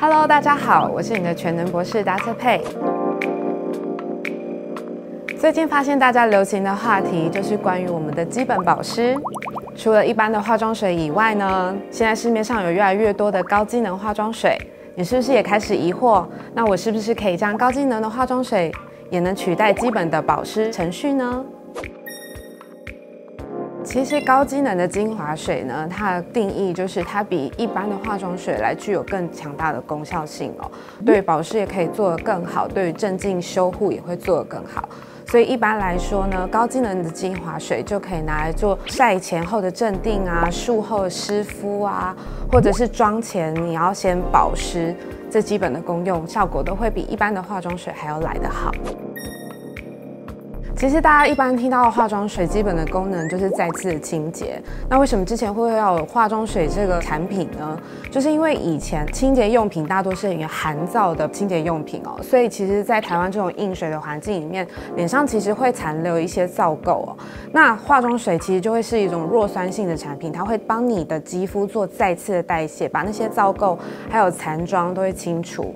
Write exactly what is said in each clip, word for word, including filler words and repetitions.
Hello， 大家好，我是你的全能博士达特佩。最近发现大家流行的话题就是关于我们的基本保湿。除了一般的化妆水以外呢，现在市面上有越来越多的高机能化妆水。你是不是也开始疑惑？那我是不是可以将高机能的化妆水也能取代基本的保湿程序呢？ 其实高机能的精华水呢，它的定义就是它比一般的化妆水来具有更强大的功效性哦，对保湿也可以做得更好，对于镇静修护也会做得更好。所以一般来说呢，高机能的精华水就可以拿来做晒前后的镇定啊，术后湿敷啊，或者是妆前你要先保湿，这基本的功用效果都会比一般的化妆水还要来得好。 其实大家一般听到的化妆水，基本的功能就是再次的清洁。那为什么之前会要有化妆水这个产品呢？就是因为以前清洁用品大多是一个含皂的清洁用品哦，所以其实，在台湾这种硬水的环境里面，脸上其实会残留一些皂垢哦。那化妆水其实就会是一种弱酸性的产品，它会帮你的肌肤做再次的代谢，把那些皂垢还有残妆都会清除。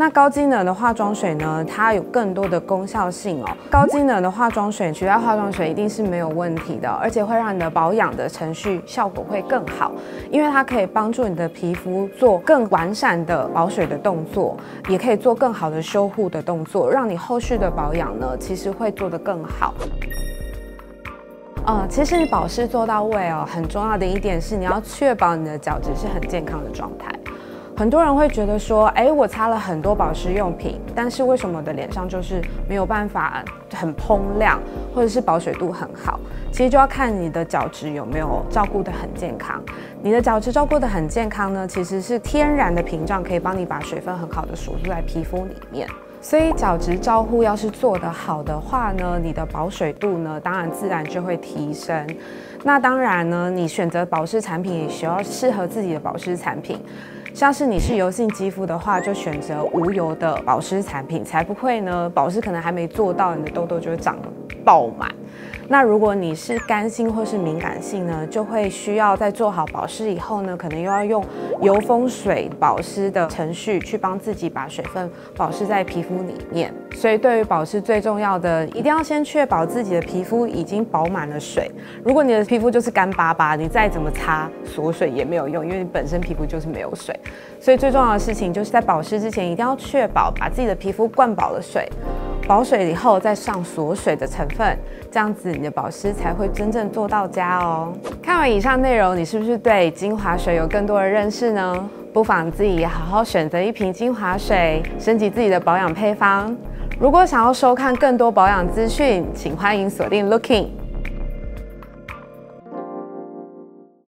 那高机能的化妆水呢？它有更多的功效性哦。高机能的化妆水取代化妆水一定是没有问题的，而且会让你的保养的程序效果会更好，因为它可以帮助你的皮肤做更完善的保水的动作，也可以做更好的修护的动作，让你后续的保养呢，其实会做得更好。 嗯，其实保湿做到位哦，很重要的一点是你要确保你的角质是很健康的状态。 很多人会觉得说，哎，我擦了很多保湿用品，但是为什么我的脸上就是没有办法很嘭亮，或者是保水度很好？其实就要看你的角质有没有照顾得很健康。你的角质照顾得很健康呢，其实是天然的屏障，可以帮你把水分很好的锁住在皮肤里面。 所以角质照护要是做得好的话呢，你的保水度呢，当然自然就会提升。那当然呢，你选择保湿产品也需要适合自己的保湿产品。像是你是油性肌肤的话，就选择无油的保湿产品，才不会呢，保湿可能还没做到，你的痘痘就会长爆满。那如果你是干性或是敏感性呢，就会需要在做好保湿以后呢，可能又要用油封水保湿的程序去帮自己把水分保湿在皮肤 里面，所以对于保湿最重要的，一定要先确保自己的皮肤已经饱满了水。如果你的皮肤就是干巴巴，你再怎么擦锁水也没有用，因为你本身皮肤就是没有水。所以最重要的事情就是在保湿之前，一定要确保把自己的皮肤灌饱了水，保水以后再上锁水的成分，这样子你的保湿才会真正做到家哦。看完以上内容，你是不是对精华水有更多的认识呢？ 不妨自己好好选择一瓶精华水，升级自己的保养配方。如果想要收看更多保养资讯，请欢迎锁定 LOOKin。